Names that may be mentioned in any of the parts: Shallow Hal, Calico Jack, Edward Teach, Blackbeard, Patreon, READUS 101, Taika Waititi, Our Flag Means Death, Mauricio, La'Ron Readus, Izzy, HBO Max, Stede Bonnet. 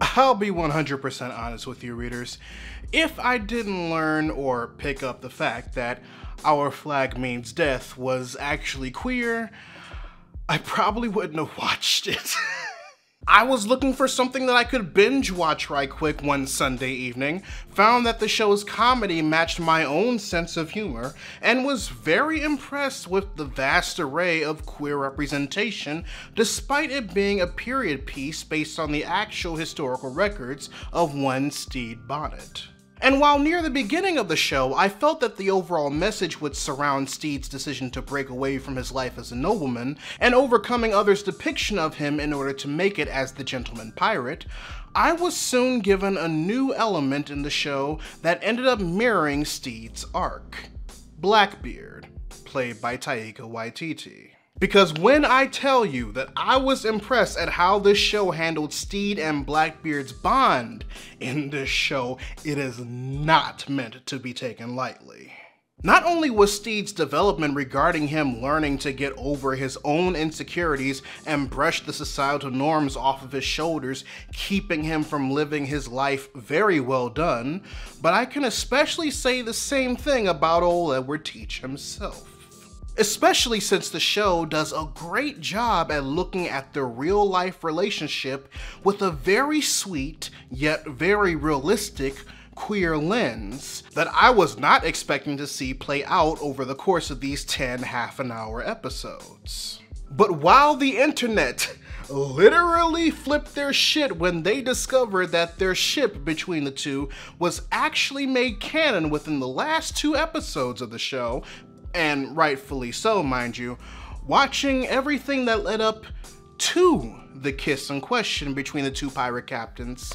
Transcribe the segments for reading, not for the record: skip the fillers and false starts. I'll be 100% honest with you, readers. If I didn't learn or pick up the fact that Our Flag Means Death was actually queer, I probably wouldn't have watched it. I was looking for something that I could binge watch right quick one Sunday evening, found that the show's comedy matched my own sense of humor, and was very impressed with the vast array of queer representation, despite it being a period piece based on the actual historical records of one Stede Bonnet. And while near the beginning of the show, I felt that the overall message would surround Stede's decision to break away from his life as a nobleman, and overcoming others' depiction of him in order to make it as the gentleman pirate, I was soon given a new element in the show that ended up mirroring Stede's arc. Blackbeard, played by Taika Waititi. Because when I tell you that I was impressed at how this show handled Stede and Blackbeard's bond in this show, it is not meant to be taken lightly. Not only was Stede's development regarding him learning to get over his own insecurities and brush the societal norms off of his shoulders, keeping him from living his life very well done, but I can especially say the same thing about old Edward Teach himself. Especially since the show does a great job at looking at the real-life relationship with a very sweet, yet very realistic, queer lens that I was not expecting to see play out over the course of these 10 half-an-hour episodes. But while the internet literally flipped their shit when they discovered that their ship between the two was actually made canon within the last 2 episodes of the show, and rightfully so, mind you, watching everything that led up to the kiss in question between the 2 pirate captains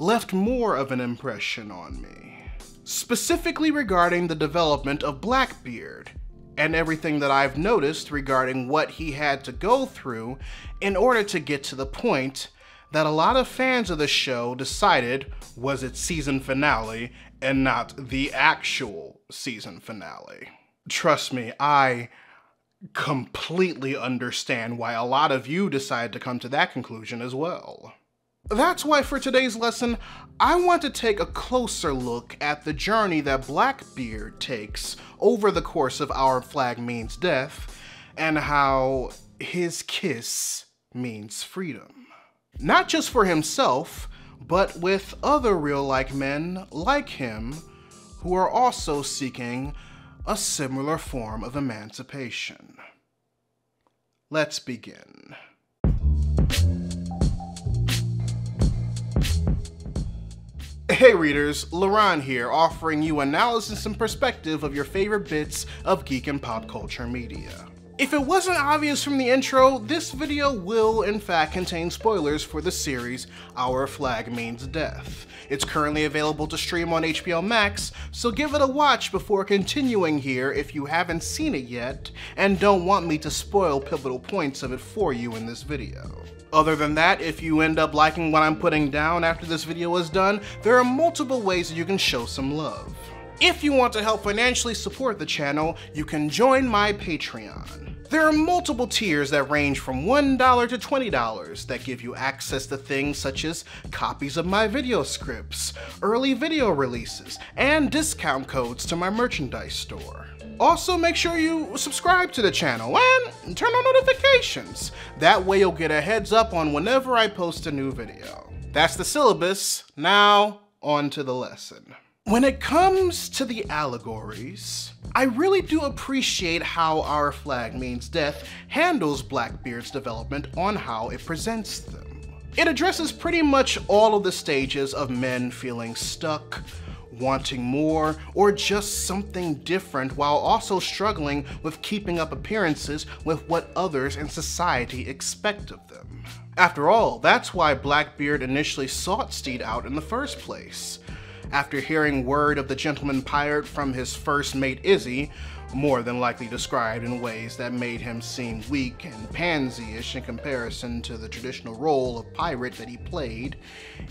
left more of an impression on me. Specifically regarding the development of Blackbeard, and everything that I've noticed regarding what he had to go through in order to get to the point that a lot of fans of the show decided was its season finale and not the actual season finale. Trust me, I completely understand why a lot of you decided to come to that conclusion as well. That's why for today's lesson, I want to take a closer look at the journey that Blackbeard takes over the course of Our Flag Means Death, and how his kiss means freedom. Not just for himself, but with other real-life men like him, who are also seeking a similar form of emancipation. Let's begin. Hey readers, La'Ron here, offering you analysis and perspective of your favorite bits of geek and pop culture media. If it wasn't obvious from the intro, this video will in fact contain spoilers for the series Our Flag Means Death. It's currently available to stream on HBO Max, so give it a watch before continuing here if you haven't seen it yet and don't want me to spoil pivotal points of it for you in this video. Other than that, if you end up liking what I'm putting down after this video is done, there are multiple ways that you can show some love. If you want to help financially support the channel, you can join my Patreon. There are multiple tiers that range from $1 to $20 that give you access to things such as copies of my video scripts, early video releases, and discount codes to my merchandise store. Also, make sure you subscribe to the channel and turn on notifications. That way you'll get a heads up on whenever I post a new video. That's the syllabus. Now, on to the lesson. When it comes to the allegories, I really do appreciate how Our Flag Means Death handles Blackbeard's development on how it presents them. It addresses pretty much all of the stages of men feeling stuck, wanting more, or just something different, while also struggling with keeping up appearances with what others in society expect of them. After all, that's why Blackbeard initially sought Stede out in the first place. After hearing word of the gentleman pirate from his first mate Izzy, more than likely described in ways that made him seem weak and pansy-ish in comparison to the traditional role of pirate that he played,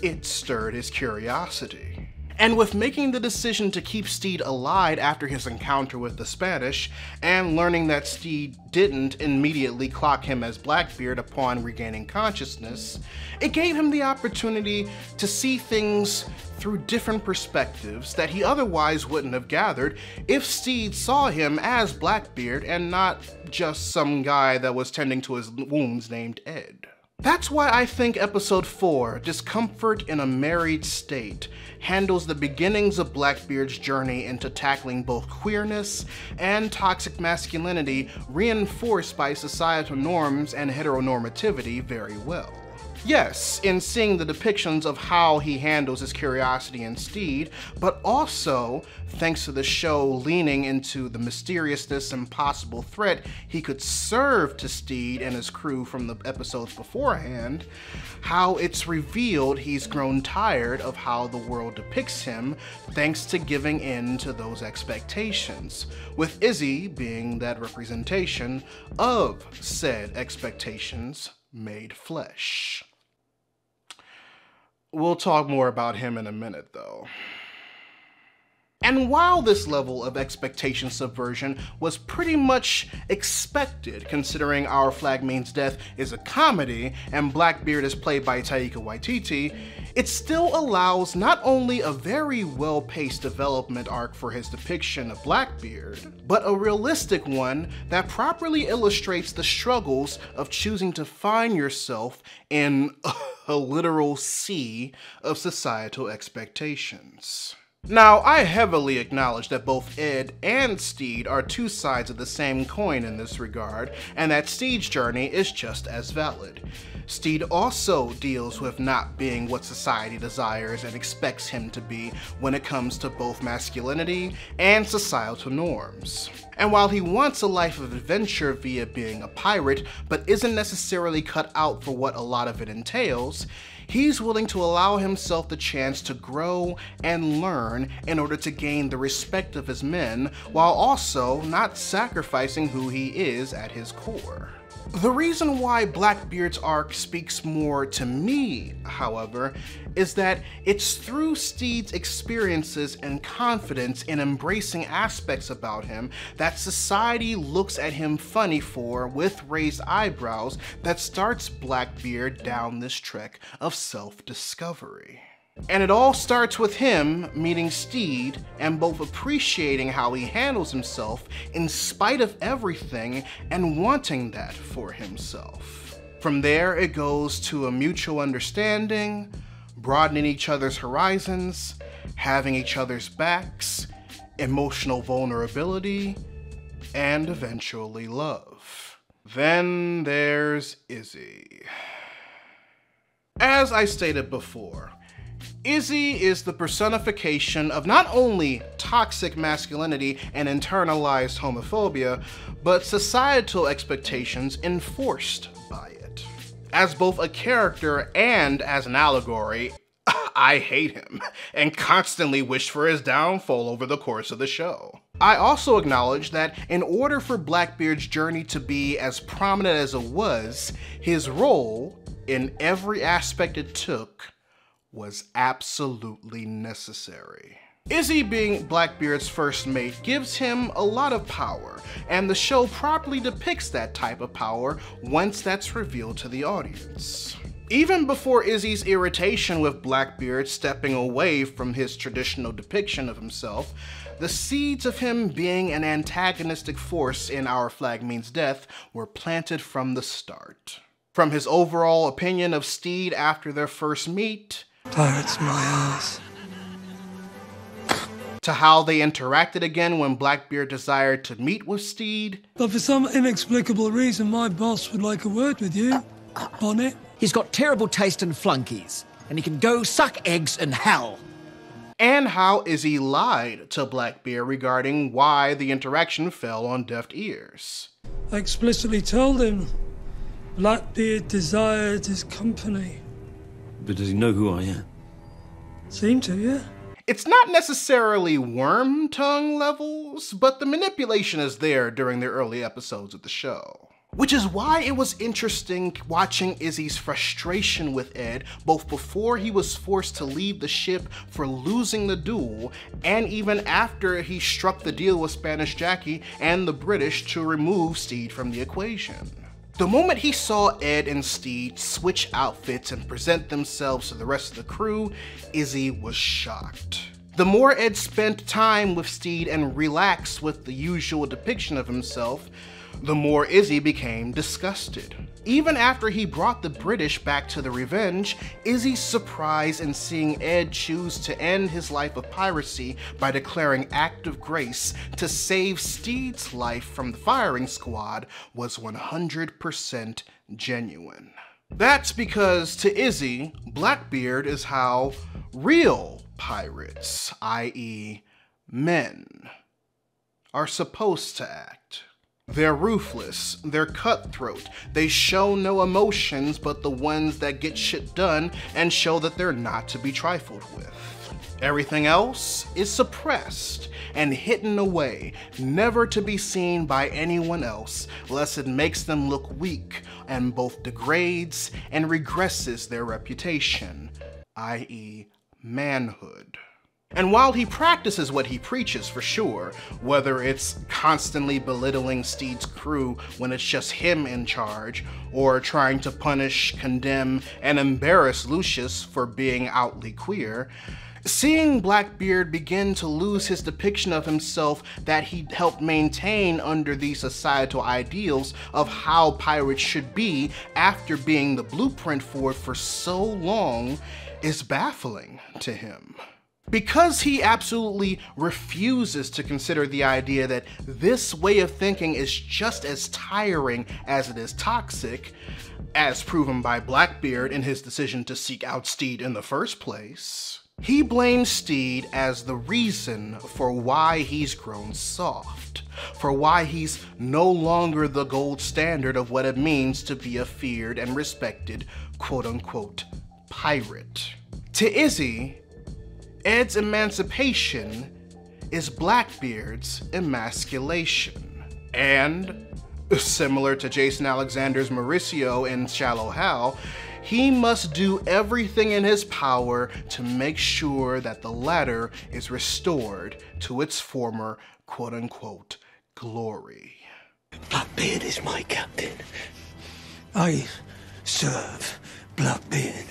it stirred his curiosity. And with making the decision to keep Stede alive after his encounter with the Spanish, and learning that Stede didn't immediately clock him as Blackbeard upon regaining consciousness, it gave him the opportunity to see things through different perspectives that he otherwise wouldn't have gathered if Stede saw him as Blackbeard and not just some guy that was tending to his wounds named Ed. That's why I think episode 4, Discomfort in a Married State, handles the beginnings of Blackbeard's journey into tackling both queerness and toxic masculinity reinforced by societal norms and heteronormativity very well. Yes, in seeing the depictions of how he handles his curiosity in Stede, but also, thanks to the show leaning into the mysteriousness and possible threat he could serve to Stede and his crew from the episodes beforehand, how it's revealed he's grown tired of how the world depicts him thanks to giving in to those expectations, with Izzy being that representation of said expectations made flesh. We'll talk more about him in a minute, though. And while this level of expectation subversion was pretty much expected, considering Our Flag Means Death is a comedy and Blackbeard is played by Taika Waititi, it still allows not only a very well-paced development arc for his depiction of Blackbeard, but a realistic one that properly illustrates the struggles of choosing to find yourself in a literal sea of societal expectations. Now, I heavily acknowledge that both Ed and Stede are two sides of the same coin in this regard, and that Stede's journey is just as valid. Stede also deals with not being what society desires and expects him to be when it comes to both masculinity and societal norms. And while he wants a life of adventure via being a pirate, but isn't necessarily cut out for what a lot of it entails, he's willing to allow himself the chance to grow and learn in order to gain the respect of his men, while also not sacrificing who he is at his core. The reason why Blackbeard's arc speaks more to me, however, is that it's through Stede's experiences and confidence in embracing aspects about him that society looks at him funny for with raised eyebrows that starts Blackbeard down this trek of self-discovery. And it all starts with him meeting Stede and both appreciating how he handles himself in spite of everything and wanting that for himself. From there, it goes to a mutual understanding, broadening each other's horizons, having each other's backs, emotional vulnerability, and eventually love. Then there's Izzy. As I stated before, Izzy is the personification of not only toxic masculinity and internalized homophobia, but societal expectations enforced by it. As both a character and as an allegory, I hate him and constantly wish for his downfall over the course of the show. I also acknowledge that in order for Blackbeard's journey to be as prominent as it was, his role in every aspect it took was absolutely necessary. Izzy being Blackbeard's first mate gives him a lot of power, and the show properly depicts that type of power once that's revealed to the audience. Even before Izzy's irritation with Blackbeard stepping away from his traditional depiction of himself, the seeds of him being an antagonistic force in Our Flag Means Death were planted from the start. From his overall opinion of Stede after their first meet, "Pirates my ass," to how they interacted again when Blackbeard desired to meet with Stede. "But for some inexplicable reason, my boss would like a word with you, Bonnet. He's got terrible taste in flunkies, and he can go suck eggs in hell." And how Izzy lied to Blackbeard regarding why the interaction fell on deaf ears. "I explicitly told him Blackbeard desired his company." "But does he know who I am?" "Seem to, yeah." It's not necessarily worm tongue levels, but the manipulation is there during the early episodes of the show. Which is why it was interesting watching Izzy's frustration with Ed, both before he was forced to leave the ship for losing the duel, and even after he struck the deal with Spanish Jackie and the British to remove Stede from the equation. The moment he saw Ed and Stede switch outfits and present themselves to the rest of the crew, Izzy was shocked. The more Ed spent time with Stede and relaxed with the usual depiction of himself, the more Izzy became disgusted. Even after he brought the British back to the Revenge, Izzy's surprise in seeing Ed choose to end his life of piracy by declaring Act of Grace to save Stede's life from the firing squad was 100% genuine. That's because to Izzy, Blackbeard is how real pirates, i.e. men, are supposed to act. They're ruthless, they're cutthroat, they show no emotions but the ones that get shit done and show that they're not to be trifled with. Everything else is suppressed and hidden away, never to be seen by anyone else, lest it makes them look weak and both degrades and regresses their reputation, i.e. manhood. And while he practices what he preaches for sure, whether it's constantly belittling Stede's crew when it's just him in charge, or trying to punish, condemn, and embarrass Lucius for being outly queer, seeing Blackbeard begin to lose his depiction of himself that he helped maintain under these societal ideals of how pirates should be after being the blueprint for it for so long is baffling to him. Because he absolutely refuses to consider the idea that this way of thinking is just as tiring as it is toxic, as proven by Blackbeard in his decision to seek out Stede in the first place, he blames Stede as the reason for why he's grown soft, for why he's no longer the gold standard of what it means to be a feared and respected quote-unquote pirate. To Izzy, Ed's emancipation is Blackbeard's emasculation. And, similar to Jason Alexander's Mauricio in Shallow Hal, he must do everything in his power to make sure that the latter is restored to its former quote-unquote glory. Blackbeard is my captain. I serve Blackbeard,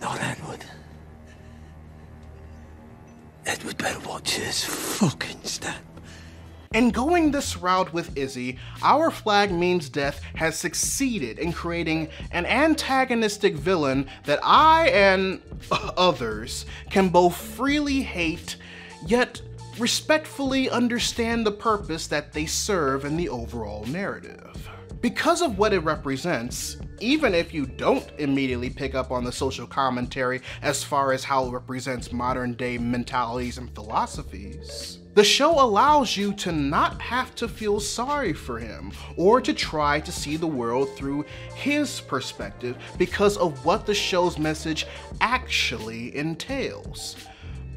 not Edward. Edward better watch his fucking step. In going this route with Izzy, Our Flag Means Death has succeeded in creating an antagonistic villain that I and others can both freely hate, yet respectfully understand the purpose that they serve in the overall narrative. Because of what it represents, even if you don't immediately pick up on the social commentary as far as how it represents modern day mentalities and philosophies, the show allows you to not have to feel sorry for him or to try to see the world through his perspective because of what the show's message actually entails.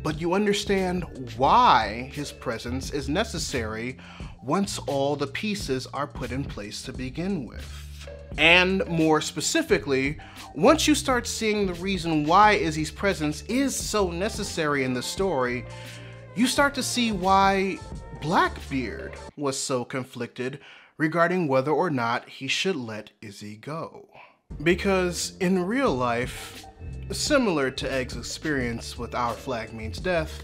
But you understand why his presence is necessary once all the pieces are put in place to begin with. And more specifically, once you start seeing the reason why Izzy's presence is so necessary in the story, you start to see why Blackbeard was so conflicted regarding whether or not he should let Izzy go. Because in real life, similar to Egg's experience with Our Flag Means Death,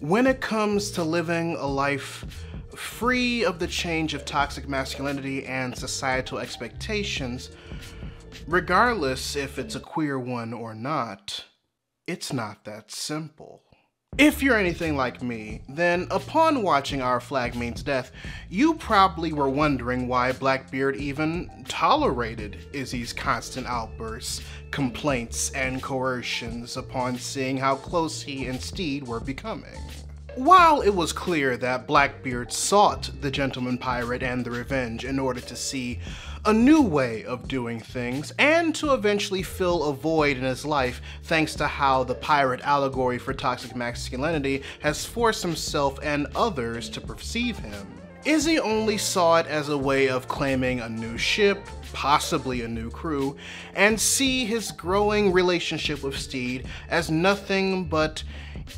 when it comes to living a life free of the change of toxic masculinity and societal expectations, regardless if it's a queer one or not, it's not that simple. If you're anything like me, then upon watching Our Flag Means Death, you probably were wondering why Blackbeard even tolerated Izzy's constant outbursts, complaints, and coercions upon seeing how close he and Stede were becoming. While it was clear that Blackbeard sought the Gentleman Pirate and the Revenge in order to see a new way of doing things and to eventually fill a void in his life thanks to how the pirate allegory for toxic masculinity has forced himself and others to perceive him, Izzy only saw it as a way of claiming a new ship, possibly a new crew, and see his growing relationship with Stede as nothing but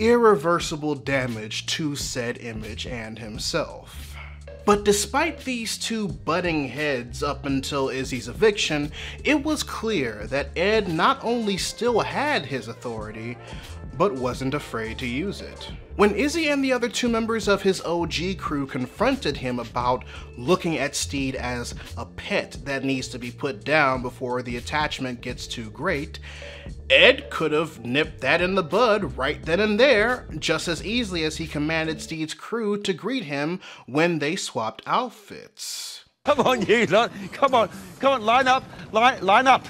irreversible damage to said image and himself. But despite these two butting heads up until Izzy's eviction, it was clear that Ed not only still had his authority, but wasn't afraid to use it. When Izzy and the other two members of his OG crew confronted him about looking at Stede as a pet that needs to be put down before the attachment gets too great, Ed could have nipped that in the bud right then and there, just as easily as he commanded Stede's crew to greet him when they swapped outfits. Come on, you lot, come on, line up.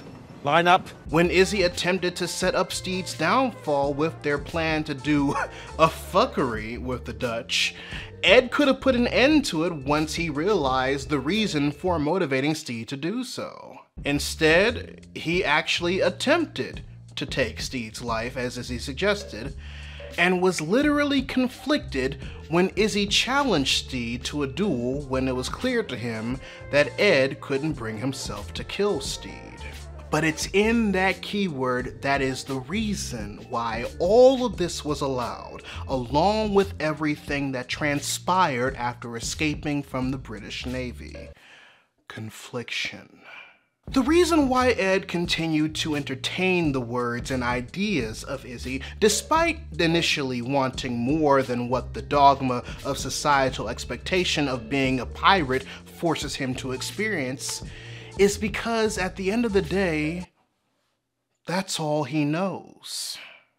When Izzy attempted to set up Stede's downfall with their plan to do a fuckery with the Dutch, Ed could have put an end to it once he realized the reason for motivating Stede to do so. Instead, he actually attempted to take Stede's life, as Izzy suggested, and was literally conflicted when Izzy challenged Stede to a duel when it was clear to him that Ed couldn't bring himself to kill Stede. But it's in that keyword that is the reason why all of this was allowed, along with everything that transpired after escaping from the British Navy. Confliction. The reason why Ed continued to entertain the words and ideas of Izzy, despite initially wanting more than what the dogma of societal expectation of being a pirate forces him to experience, is because at the end of the day, that's all he knows.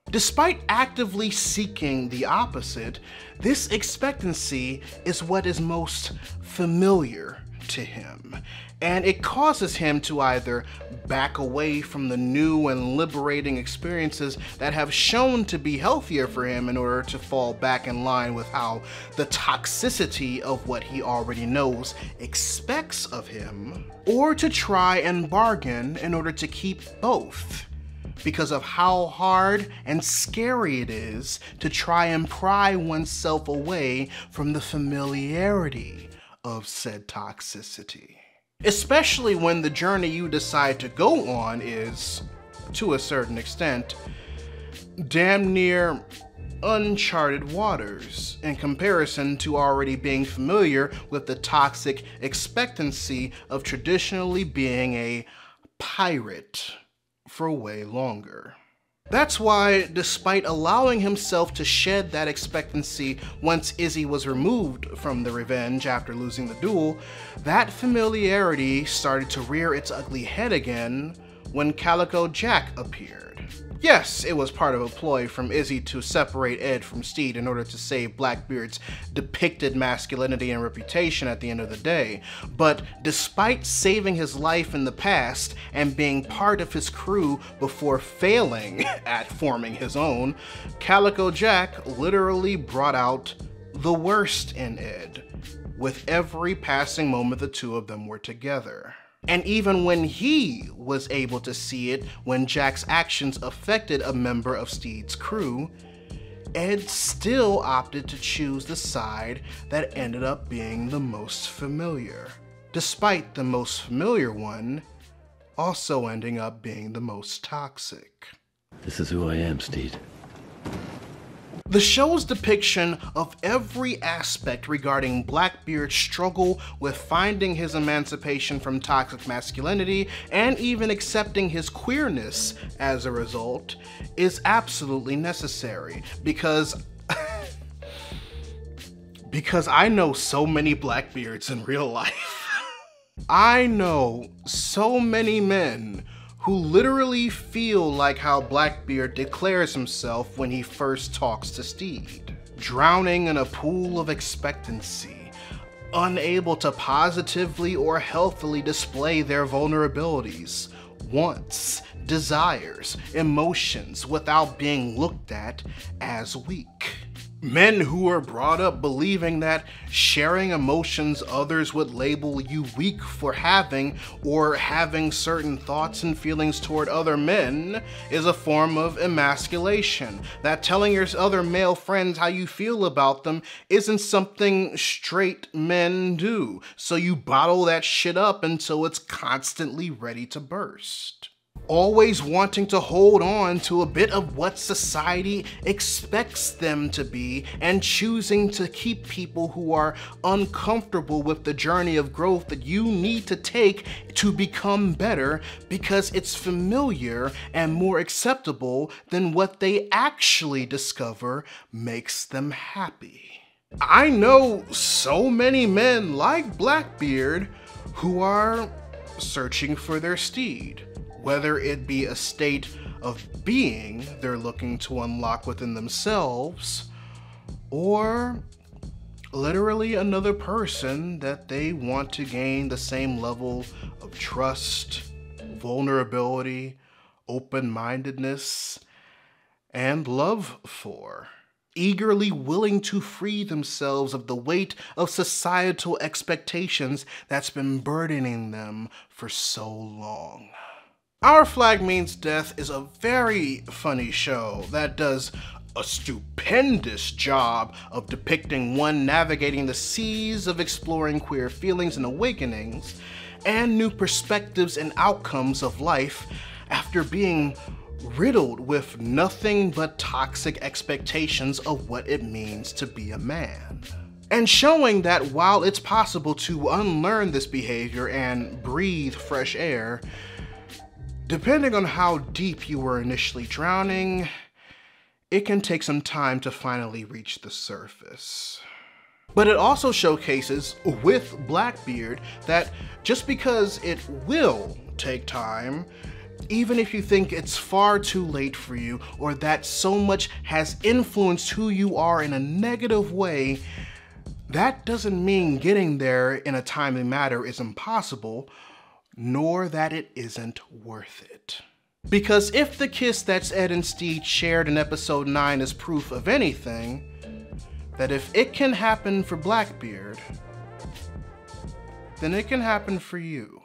Despite actively seeking the opposite, this expectancy is what is most familiar to him, and it causes him to either back away from the new and liberating experiences that have shown to be healthier for him in order to fall back in line with how the toxicity of what he already knows expects of him, or to try and bargain in order to keep both, because of how hard and scary it is to try and pry oneself away from the familiarity of said toxicity. Especially when the journey you decide to go on is, to a certain extent, damn near uncharted waters in comparison to already being familiar with the toxic expectancy of traditionally being a pirate for way longer. That's why, despite allowing himself to shed that expectancy once Izzy was removed from the revenge after losing the duel, that familiarity started to rear its ugly head again when Calico Jack appeared. Yes, it was part of a ploy from Izzy to separate Ed from Stede in order to save Blackbeard's depicted masculinity and reputation at the end of the day, but despite saving his life in the past and being part of his crew before failing at forming his own, Calico Jack literally brought out the worst in Ed with every passing moment the two of them were together. And even when he was able to see it when Jack's actions affected a member of Stede's crew, Ed still opted to choose the side that ended up being the most familiar, despite the most familiar one also ending up being the most toxic. This is who I am, Stede. The show's depiction of every aspect regarding Blackbeard's struggle with finding his emancipation from toxic masculinity and even accepting his queerness as a result is absolutely necessary because I know so many Blackbeards in real life. I know so many men who literally feel like how Blackbeard declares himself when he first talks to Stede. Drowning in a pool of expectancy, unable to positively or healthily display their vulnerabilities, wants, desires, emotions without being looked at as weak. Men who are brought up believing that sharing emotions others would label you weak for having, or having certain thoughts and feelings toward other men, is a form of emasculation. That telling your other male friends how you feel about them isn't something straight men do. So you bottle that shit up until it's constantly ready to burst. Always wanting to hold on to a bit of what society expects them to be, and choosing to keep people who are uncomfortable with the journey of growth that you need to take to become better, because it's familiar and more acceptable than what they actually discover makes them happy. I know so many men like Blackbeard who are searching for their steed. Whether it be a state of being they're looking to unlock within themselves, or literally another person that they want to gain the same level of trust, vulnerability, open-mindedness, and love for. Eagerly willing to free themselves of the weight of societal expectations that's been burdening them for so long. Our Flag Means Death is a very funny show that does a stupendous job of depicting one navigating the seas of exploring queer feelings and awakenings, and new perspectives and outcomes of life after being riddled with nothing but toxic expectations of what it means to be a man. And showing that while it's possible to unlearn this behavior and breathe fresh air, depending on how deep you were initially drowning, it can take some time to finally reach the surface. But it also showcases, with Blackbeard, that just because it will take time, even if you think it's far too late for you, or that so much has influenced who you are in a negative way, that doesn't mean getting there in a timely manner is impossible, nor that it isn't worth it. Because if the kiss that's Ed and Stede shared in episode 9 is proof of anything, that if it can happen for Blackbeard, then it can happen for you.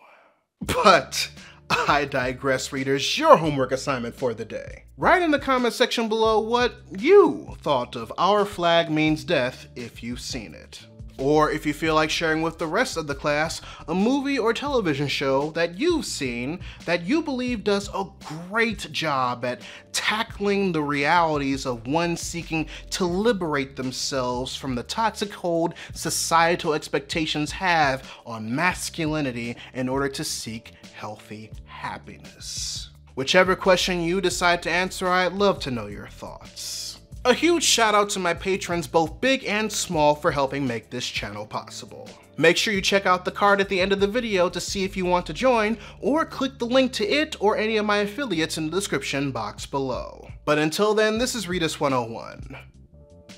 But I digress, readers. Your homework assignment for the day: write in the comment section below what you thought of Our Flag Means Death if you've seen it. Or if you feel like sharing with the rest of the class a movie or television show that you've seen that you believe does a great job at tackling the realities of one seeking to liberate themselves from the toxic hold societal expectations have on masculinity in order to seek healthy happiness. Whichever question you decide to answer, I'd love to know your thoughts. A huge shout out to my patrons, both big and small, for helping make this channel possible. Make sure you check out the card at the end of the video to see if you want to join, or click the link to it or any of my affiliates in the description box below. But until then, this is READUS 101.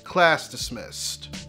Class dismissed.